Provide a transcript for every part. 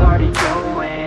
party going.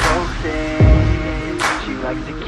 coke thing, she likes to